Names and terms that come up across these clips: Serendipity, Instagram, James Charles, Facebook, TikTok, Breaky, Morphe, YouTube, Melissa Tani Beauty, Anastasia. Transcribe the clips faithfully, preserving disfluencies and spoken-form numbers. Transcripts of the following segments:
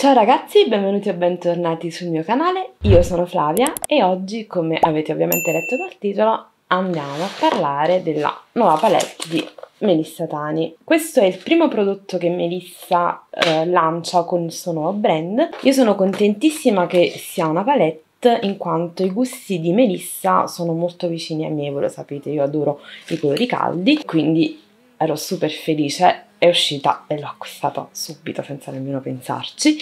Ciao ragazzi, benvenuti o bentornati sul mio canale, io sono Flavia e oggi, come avete ovviamente letto dal titolo, andiamo a parlare della nuova palette di Melissa Tani. Questo è il primo prodotto che Melissa eh, lancia con il suo nuovo brand. Io sono contentissima che sia una palette in quanto i gusti di Melissa sono molto vicini ai miei, voi lo sapete, io adoro i colori caldi, quindi ero super felice. È uscita e l'ho acquistata subito senza nemmeno pensarci,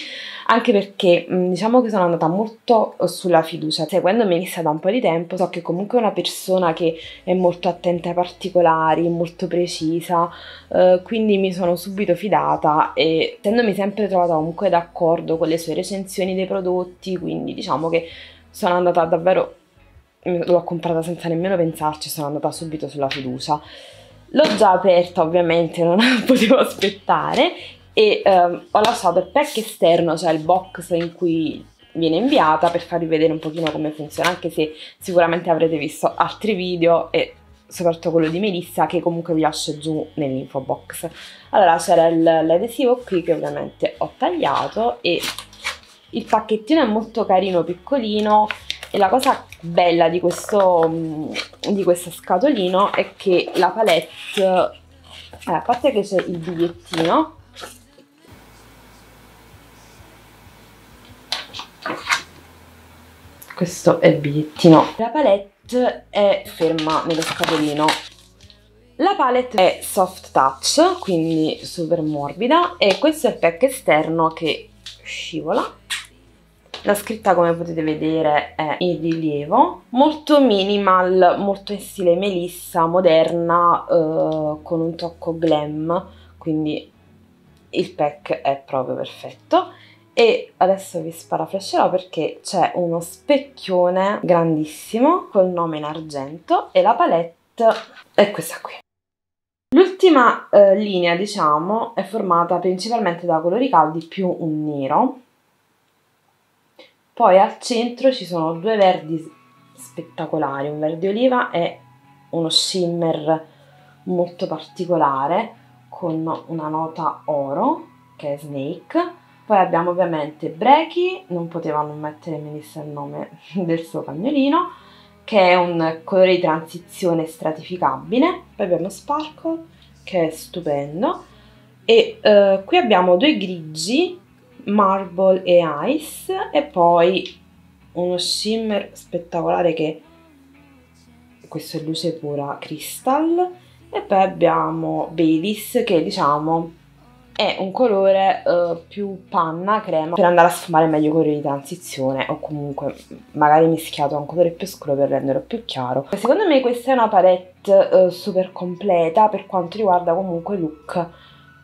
anche perché diciamo che sono andata molto sulla fiducia. Seguendo Melissa da un po' di tempo so che comunque è una persona che è molto attenta ai particolari, molto precisa, eh, quindi mi sono subito fidata e essendomi sempre trovata comunque d'accordo con le sue recensioni dei prodotti, quindi diciamo che sono andata davvero, l'ho comprata senza nemmeno pensarci, sono andata subito sulla fiducia. L'ho già aperta, ovviamente non la potevo aspettare, e ehm, ho lasciato il pack esterno, cioè il box in cui viene inviata, per farvi vedere un pochino come funziona, anche se sicuramente avrete visto altri video e soprattutto quello di Melissa, che comunque vi lascio giù nell'info box. Allora c'era l'adesivo qui che ovviamente ho tagliato e il pacchettino è molto carino, piccolino. E la cosa bella di questo, di questo scatolino è che la palette, eh, a parte che c'è il bigliettino, questo è il bigliettino, la palette è ferma nello scatolino. La palette è soft touch, quindi super morbida, e questo è il pack esterno che scivola. La scritta, come potete vedere, è in rilievo, molto minimal, molto in stile Melissa, moderna, eh, con un tocco glam, quindi il pack è proprio perfetto. E adesso vi sparaflascerò perché c'è uno specchione grandissimo col nome in argento e la palette è questa qui. L'ultima eh, linea, diciamo, è formata principalmente da colori caldi più un nero. Poi al centro ci sono due verdi spettacolari, un verde oliva e uno shimmer molto particolare con una nota oro che è Snake. Poi abbiamo ovviamente Breaky, non poteva non mettere Melissa il nome del suo cagnolino, che è un colore di transizione stratificabile. Poi abbiamo Sparkle, che è stupendo. E eh, qui abbiamo due grigi, Marble e Ice, e poi uno shimmer spettacolare che questo è luce pura Crystal, e poi abbiamo Baileys, che diciamo è un colore eh, più panna crema per andare a sfumare meglio i colori di transizione, o comunque magari mischiato a un colore più scuro per renderlo più chiaro. Secondo me questa è una palette eh, super completa per quanto riguarda comunque look.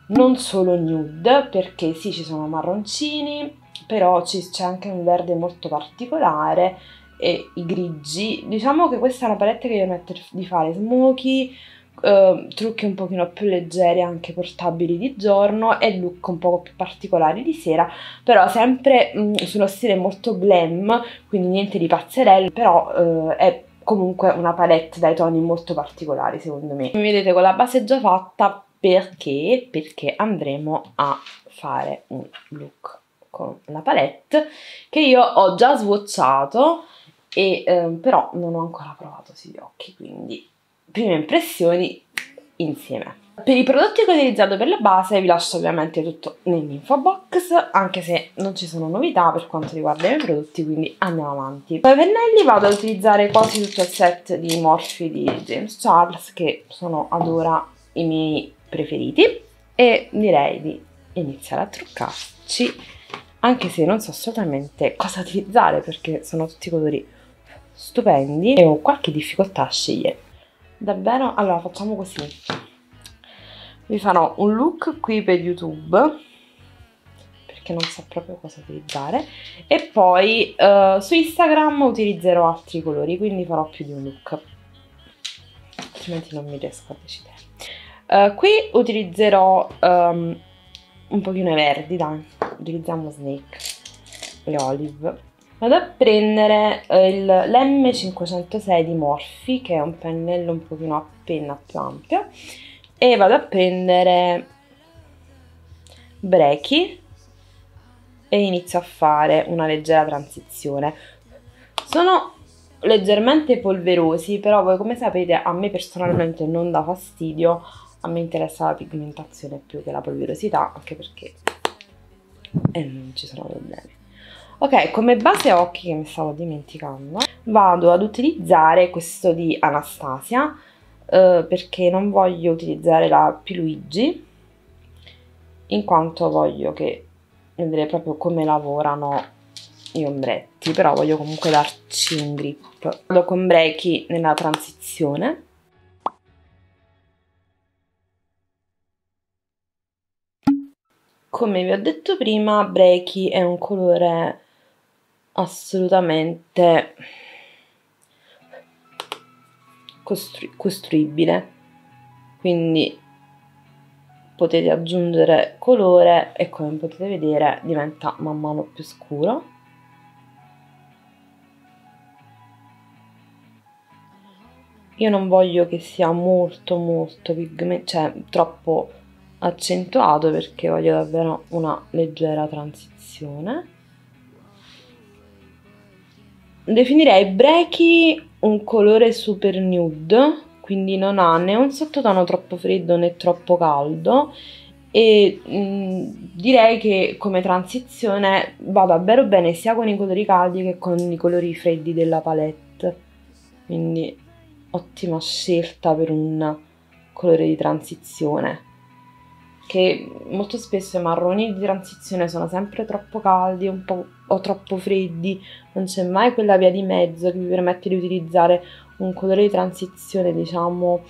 Non solo nude, perché sì, ci sono marroncini, però c'è anche un verde molto particolare e i grigi. Diciamo che questa è una palette che permette di fare smokey, eh, trucchi un pochino più leggeri, anche portabili di giorno, e look un po' più particolari di sera, però sempre mh, su uno stile molto glam, quindi niente di pazzerello, però eh, è comunque una palette dai toni molto particolari, secondo me. Come vedete, con la base già fatta, Perché? Perché andremo a fare un look con la palette che io ho già swatchato, e, eh, però non ho ancora provato sugli occhi, quindi prime impressioni insieme. Per i prodotti che ho utilizzato per la base vi lascio ovviamente tutto nell'info box, anche se non ci sono novità per quanto riguarda i miei prodotti, quindi andiamo avanti. Con i pennelli vado ad utilizzare quasi tutto il set di Morphe di James Charles, che sono ad ora i miei preferiti, e direi di iniziare a truccarci, anche se non so assolutamente cosa utilizzare perché sono tutti colori stupendi e ho qualche difficoltà a scegliere davvero. Allora facciamo così, vi farò un look qui per YouTube perché non so proprio cosa utilizzare, e poi eh, su Instagram utilizzerò altri colori, quindi farò più di un look, altrimenti non mi riesco a decidere. Uh, qui utilizzerò um, un pochino i verdi, dai, utilizziamo Snake, le olive. Vado a prendere l'emme cinquecentosei di Morphe, che è un pennello un pochino a penna più ampio, e vado a prendere Breaky e inizio a fare una leggera transizione. Sono leggermente polverosi, però voi come sapete a me personalmente non dà fastidio, a me interessa la pigmentazione più che la polverosità, anche perché eh, non ci sono problemi. Ok, come base occhi, che mi stavo dimenticando, vado ad utilizzare questo di Anastasia, eh, perché non voglio utilizzare la P Luigi, in quanto voglio che vedere proprio come lavorano gli ombretti, però voglio comunque darci un grip. Vado con Breaky nella transizione. Come vi ho detto prima, Breaky è un colore assolutamente costru- costruibile, quindi potete aggiungere colore e, come potete vedere, diventa man mano più scuro. Io non voglio che sia molto molto pigmentato, cioè troppo accentuato, perché voglio davvero una leggera transizione. Definirei Breaky un colore super nude, quindi non ha né un sottotono troppo freddo né troppo caldo, e mh, direi che come transizione va davvero bene sia con i colori caldi che con i colori freddi della palette, quindi ottima scelta per un colore di transizione, che molto spesso i marroni di transizione sono sempre troppo caldi un po' o troppo freddi, non c'è mai quella via di mezzo che vi permette di utilizzare un colore di transizione, diciamo,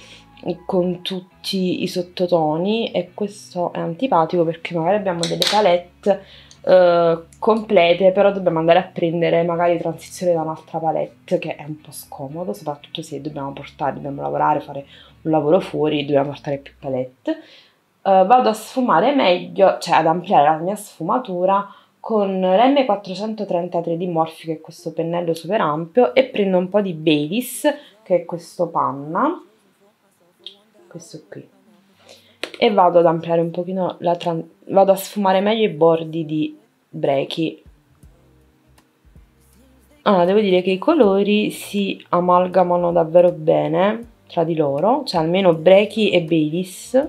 con tutti i sottotoni, e questo è antipatico perché magari abbiamo delle palette eh, complete, però dobbiamo andare a prendere magari transizione da un'altra palette, che è un po' scomodo, soprattutto se dobbiamo portare, dobbiamo lavorare, fare un lavoro fuori, dobbiamo portare più palette. Eh, vado a sfumare meglio, cioè ad ampliare la mia sfumatura con l'M quattrocentotrentatré di Morphe, che è questo pennello super ampio, e prendo un po' di Baileys, che è questo panna, questo qui, e vado ad ampliare un pochino, la vado a sfumare meglio i bordi di Breaky. Allora, devo dire che i colori si amalgamano davvero bene tra di loro, cioè almeno Breaky e Baileys,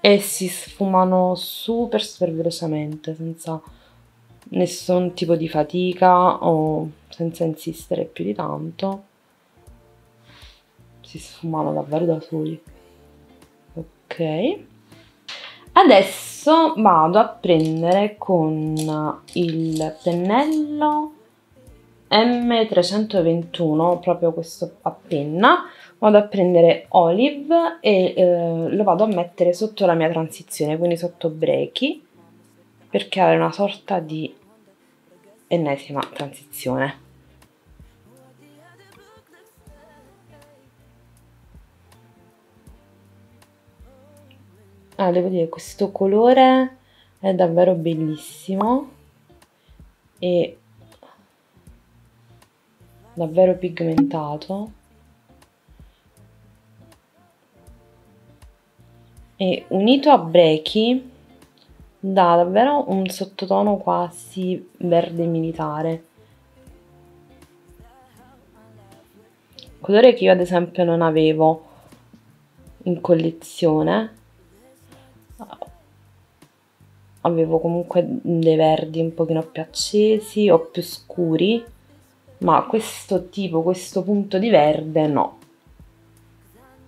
e si sfumano super super velocemente, senza nessun tipo di fatica o senza insistere più di tanto. Si sfumano davvero da soli. Ok, adesso vado a prendere con il pennello M trecentoventuno, proprio questo a penna, vado a prendere Olive e eh, lo vado a mettere sotto la mia transizione, quindi sotto Breaky, per creare una sorta di ennesima transizione. Ah, devo dire che questo colore è davvero bellissimo e davvero pigmentato, e unito a Breaky dà davvero un sottotono quasi verde militare, colore che io ad esempio non avevo in collezione. Avevo comunque dei verdi un pochino più accesi o più scuri, ma questo tipo, questo punto di verde no.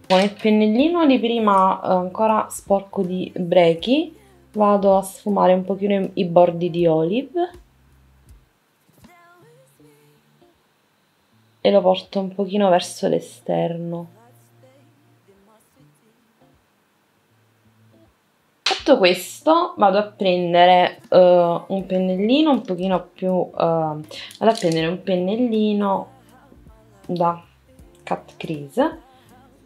Con il pennellino di prima ancora sporco di Breaky vado a sfumare un pochino i bordi di Olive e lo porto un pochino verso l'esterno. Fatto questo, vado a prendere uh, un pennellino un pochino più uh, vado a prendere un pennellino da Cut Crease,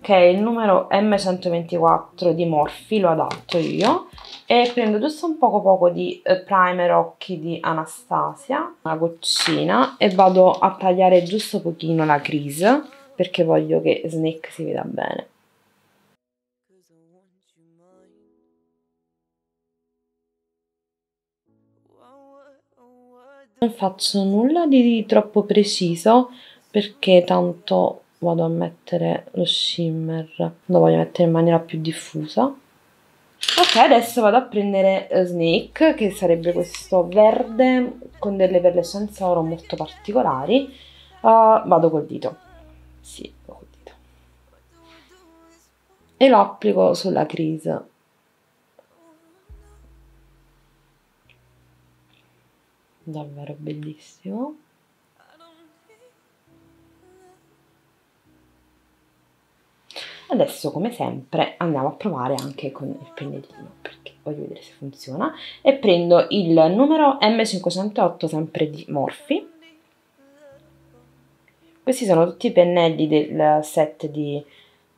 che è il numero M centoventiquattro di Morphe, lo adatto io, e prendo giusto un poco poco di primer occhi di Anastasia, una goccina, e vado a tagliare giusto pochino la crease perché voglio che Snake si veda bene. Non faccio nulla di troppo preciso perché tanto vado a mettere lo shimmer, lo voglio mettere in maniera più diffusa. Ok, adesso vado a prendere Snake, che sarebbe questo verde con delle perlescenze oro molto particolari. Uh, vado col dito, sì, col dito, e lo applico sulla crease. Davvero bellissimo. Adesso, come sempre, andiamo a provare anche con il pennellino, perché voglio vedere se funziona, e prendo il numero M cinquecentootto sempre di Morphe. Questi sono tutti i pennelli del set di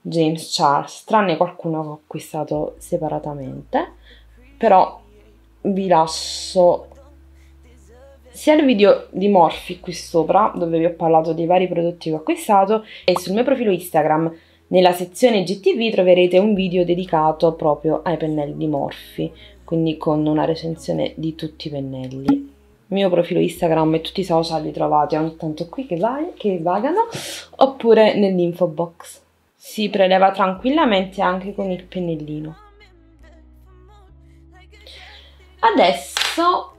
James Charles, tranne qualcuno che ho acquistato separatamente, però vi lascio sia il video di Morphe qui sopra, dove vi ho parlato dei vari prodotti che ho acquistato, e sul mio profilo Instagram, nella sezione G T V, troverete un video dedicato proprio ai pennelli di Morphe, quindi con una recensione di tutti i pennelli. Il mio profilo Instagram e tutti i social li trovate ogni tanto qui che, vai, che vagano, oppure nell'info box. Si preleva tranquillamente anche con il pennellino. Adesso...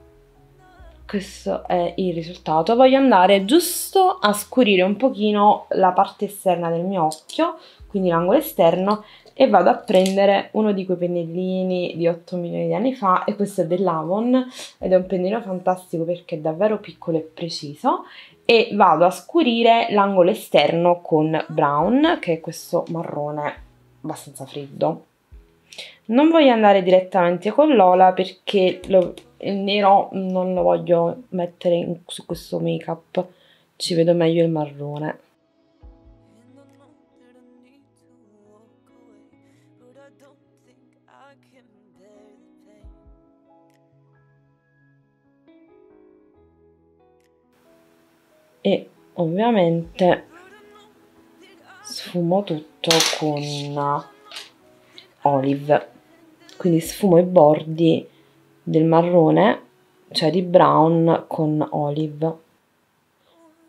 questo è il risultato. Voglio andare giusto a scurire un pochino la parte esterna del mio occhio, quindi l'angolo esterno, e vado a prendere uno di quei pennellini di otto milioni di anni fa, e questo è dell'Avon ed è un pennellino fantastico perché è davvero piccolo e preciso, e vado a scurire l'angolo esterno con Brown, che è questo marrone abbastanza freddo. Non voglio andare direttamente con l'Ola perché lo, il nero non lo voglio mettere in, su questo make up, ci vedo meglio il marrone. E ovviamente sfumo tutto con Olive, quindi sfumo i bordi del marrone, cioè di Brown, con Olive,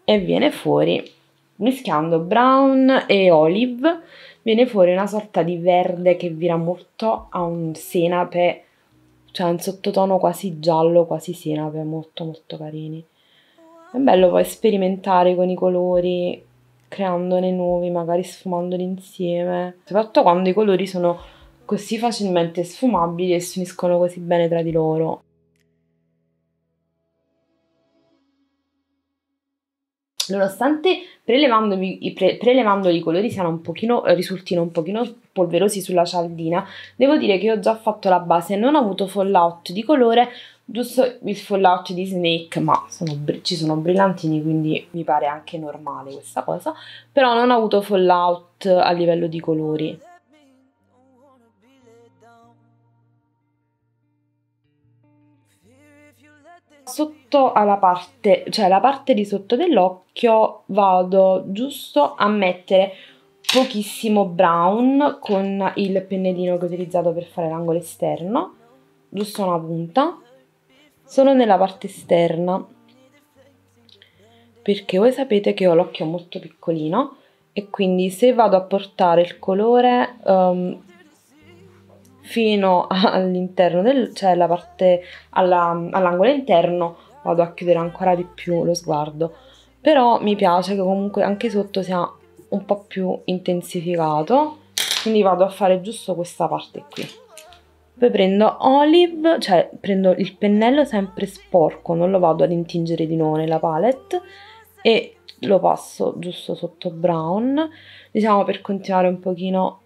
e viene fuori, mischiando Brown e Olive, viene fuori una sorta di verde che vira molto a un senape, cioè un sottotono quasi giallo, quasi senape, molto molto carini. È bello poi sperimentare con i colori, creandone nuovi, magari sfumandoli insieme, soprattutto quando i colori sono così facilmente sfumabili e si uniscono così bene tra di loro. Nonostante prelevandomi, pre, prelevando i colori siano un pochino, risultino un pochino polverosi sulla cialdina, devo dire che ho già fatto la base e non ho avuto fallout di colore, giusto il fallout di Snake, ma sono, ci sono brillantini, quindi mi pare anche normale questa cosa, però non ho avuto fallout a livello di colori. Sotto alla parte, cioè la parte di sotto dell'occhio, vado giusto a mettere pochissimo Brown con il pennellino che ho utilizzato per fare l'angolo esterno, giusto una punta, solo nella parte esterna, perché voi sapete che ho l'occhio molto piccolino e quindi se vado a portare il colore um, fino all'interno del, cioè la parte all'angolo all interno, vado a chiudere ancora di più lo sguardo, però mi piace che comunque anche sotto sia un po' più intensificato, quindi vado a fare giusto questa parte qui. Poi prendo Olive, cioè prendo il pennello sempre sporco, non lo vado ad intingere di nuovo nella palette, e lo passo giusto sotto Brown, diciamo, per continuare un pochino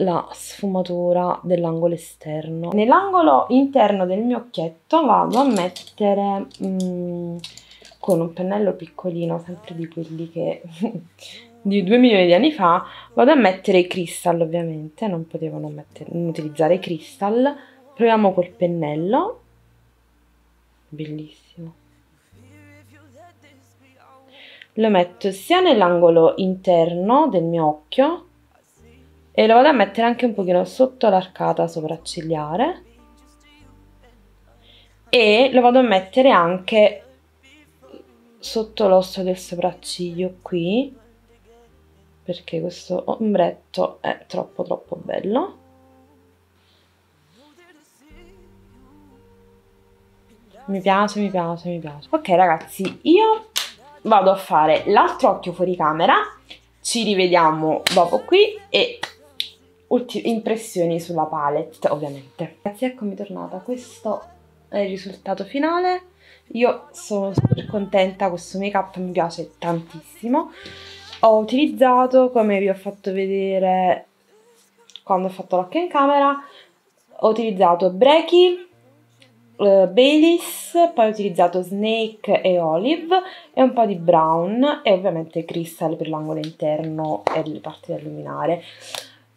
la sfumatura dell'angolo esterno. Nell'angolo interno del mio occhietto vado a mettere mm, con un pennello piccolino, sempre di quelli che di due milioni di anni fa, vado a mettere i crystal, ovviamente non potevo non, mettere, non utilizzare i crystal. Proviamo col pennello, bellissimo, lo metto sia nell'angolo interno del mio occhio e lo vado a mettere anche un pochino sotto l'arcata sopraccigliare, e lo vado a mettere anche sotto l'osso del sopracciglio qui, perché questo ombretto è troppo troppo bello. Mi piace, mi piace, mi piace. Ok ragazzi, io vado a fare l'altro occhio fuori camera, ci rivediamo dopo qui e impressioni sulla palette ovviamente. Ragazzi, eccomi tornata, questo è il risultato finale. Io sono super contenta, questo make up mi piace tantissimo. Ho utilizzato, come vi ho fatto vedere quando ho fatto l'occhio in camera, ho utilizzato Breaky, Uh, Baileys, poi ho utilizzato Snake e Olive e un po' di brown e ovviamente Crystal per l'angolo interno e le parti da illuminare.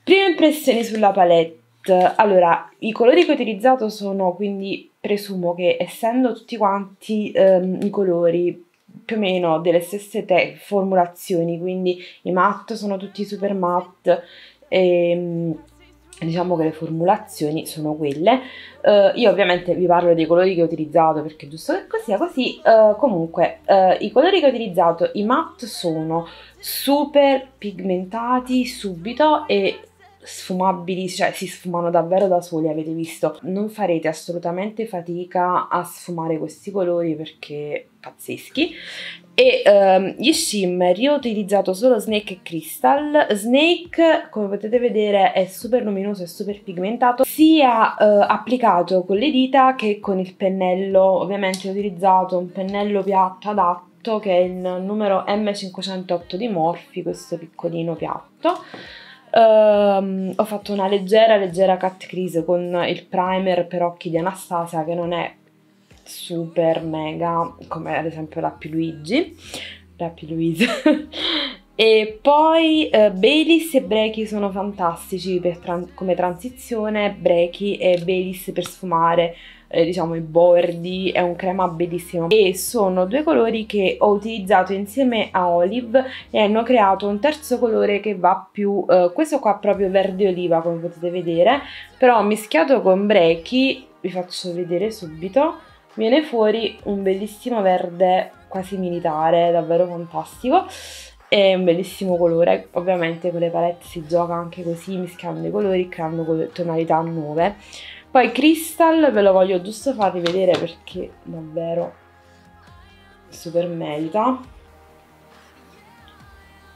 Prime impressioni sulla palette. Allora, i colori che ho utilizzato sono, quindi presumo che essendo tutti quanti um, i colori più o meno delle stesse formulazioni, quindi i matte sono tutti super matte e um, diciamo che le formulazioni sono quelle. Uh, io ovviamente vi parlo dei colori che ho utilizzato perché è giusto che così è così. Uh, comunque uh, i colori che ho utilizzato, i matte, sono super pigmentati subito e sfumabili, cioè si sfumano davvero da soli, avete visto, non farete assolutamente fatica a sfumare questi colori perché pazzeschi. E um, gli shimmer, io ho utilizzato solo Snake e Crystal. Snake, come potete vedere, è super luminoso e super pigmentato, sia uh, applicato con le dita che con il pennello. Ovviamente ho utilizzato un pennello piatto adatto che è il numero M cinquecentotto di Morphe, questo piccolino piatto. Um, ho fatto una leggera leggera cut crease con il primer per occhi di Anastasia, che non è super mega come ad esempio la P. Luigi, la P. Luigi. E poi uh, Baileys e Breaky sono fantastici per tran come transizione. Breaky e Baileys per sfumare eh, diciamo i bordi, è un crema bellissimo e sono due colori che ho utilizzato insieme a Olive e hanno creato un terzo colore che va più uh, questo qua proprio verde oliva, come potete vedere, però mischiato con Breaky, vi faccio vedere subito, viene fuori un bellissimo verde quasi militare, davvero fantastico, e un bellissimo colore. Ovviamente con le palette si gioca anche così, mischiando i colori, creando tonalità nuove. Poi Crystal ve lo voglio giusto farvi vedere perché davvero super merita,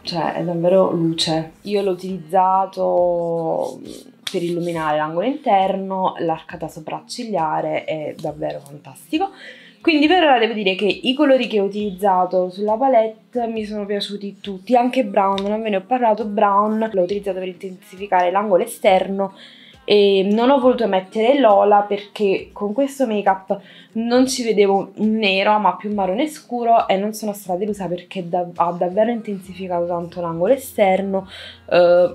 cioè è davvero luce. Io l'ho utilizzato per illuminare l'angolo interno, l'arcata sopraccigliare, è davvero fantastico. Quindi per ora devo dire che i colori che ho utilizzato sulla palette mi sono piaciuti tutti, anche brown, non ve ne ho parlato. Brown l'ho utilizzato per intensificare l'angolo esterno e non ho voluto mettere l'ola perché con questo make up non ci vedevo un nero ma più un marrone scuro e non sono stata delusa perché da ha davvero intensificato tanto l'angolo esterno. Eh,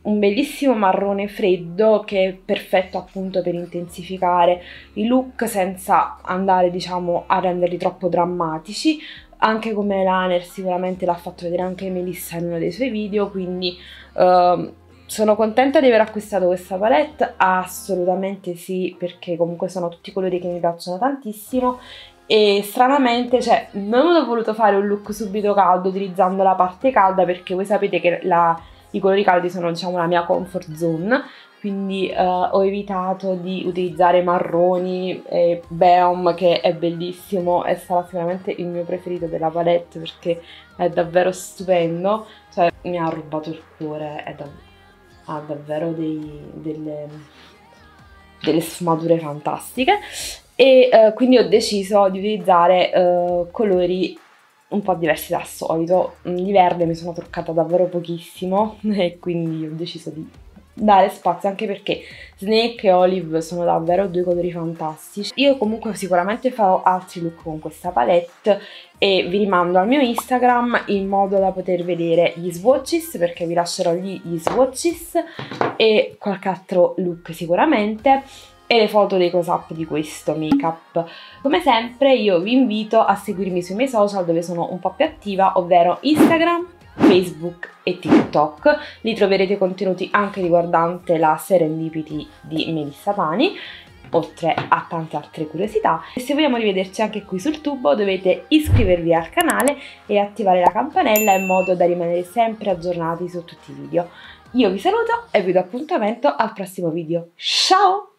un bellissimo marrone freddo che è perfetto appunto per intensificare i look senza andare, diciamo, a renderli troppo drammatici. Anche come eyeliner sicuramente l'ha fatto vedere anche Melissa in uno dei suoi video, quindi uh, sono contenta di aver acquistato questa palette, assolutamente sì, perché comunque sono tutti colori che mi piacciono tantissimo. E stranamente, cioè, non ho voluto fare un look subito caldo utilizzando la parte calda perché voi sapete che la i colori caldi sono, diciamo, la mia comfort zone, quindi uh, ho evitato di utilizzare marroni e Beom, che è bellissimo e sarà sicuramente il mio preferito della palette perché è davvero stupendo, cioè mi ha rubato il cuore, è dav ha davvero dei, delle, delle sfumature fantastiche. E uh, quindi ho deciso di utilizzare uh, colori un po' diversi dal solito. Di verde mi sono truccata davvero pochissimo e quindi ho deciso di dare spazio, anche perché Snake e Olive sono davvero due colori fantastici. Io comunque sicuramente farò altri look con questa palette e vi rimando al mio Instagram in modo da poter vedere gli swatches, perché vi lascerò lì gli swatches e qualche altro look sicuramente, e le foto dei close up di questo make up. Come sempre io vi invito a seguirmi sui miei social dove sono un po' più attiva, ovvero Instagram, Facebook e TikTok. Lì troverete contenuti anche riguardante la Serendipity di Melissa Tani oltre a tante altre curiosità. E se vogliamo rivederci anche qui sul tubo dovete iscrivervi al canale e attivare la campanella in modo da rimanere sempre aggiornati su tutti i video. Io vi saluto e vi do appuntamento al prossimo video. Ciao!